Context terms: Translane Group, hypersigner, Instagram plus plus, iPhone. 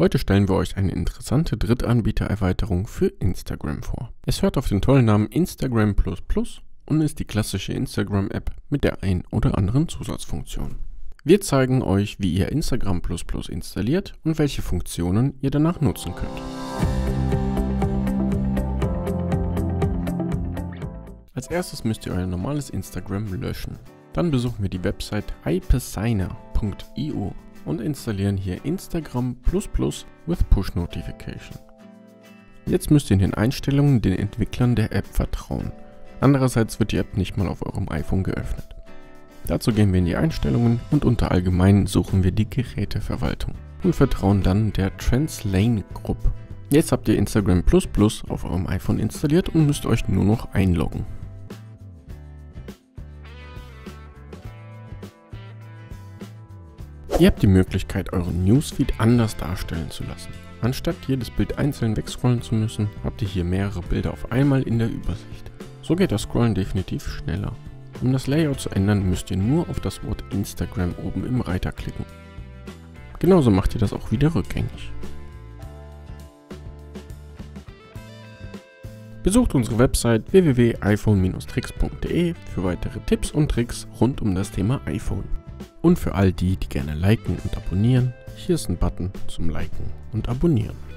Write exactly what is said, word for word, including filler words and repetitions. Heute stellen wir euch eine interessante Drittanbieter-Erweiterung für Instagram vor. Es hört auf den tollen Namen Instagram plus plus und ist die klassische Instagram-App mit der ein oder anderen Zusatzfunktion. Wir zeigen euch, wie ihr Instagram plus plus installiert und welche Funktionen ihr danach nutzen könnt. Als erstes müsst ihr euer normales Instagram löschen. Dann besuchen wir die Website hypersigner punkt i o und installieren hier Instagram plus plus with Push Notification. Jetzt müsst ihr in den Einstellungen den Entwicklern der App vertrauen. Andererseits wird die App nicht mal auf eurem iPhone geöffnet. Dazu gehen wir in die Einstellungen und unter Allgemein suchen wir die Geräteverwaltung und vertrauen dann der Translane Group. Jetzt habt ihr Instagram plus plus auf eurem iPhone installiert und müsst euch nur noch einloggen. Ihr habt die Möglichkeit, euren Newsfeed anders darstellen zu lassen. Anstatt jedes Bild einzeln wegscrollen zu müssen, habt ihr hier mehrere Bilder auf einmal in der Übersicht. So geht das Scrollen definitiv schneller. Um das Layout zu ändern, müsst ihr nur auf das Wort Instagram oben im Reiter klicken. Genauso macht ihr das auch wieder rückgängig. Besucht unsere Website w w w punkt iphone Strich tricks punkt de für weitere Tipps und Tricks rund um das Thema iPhone. Und für all die, die gerne liken und abonnieren, hier ist ein Button zum Liken und Abonnieren.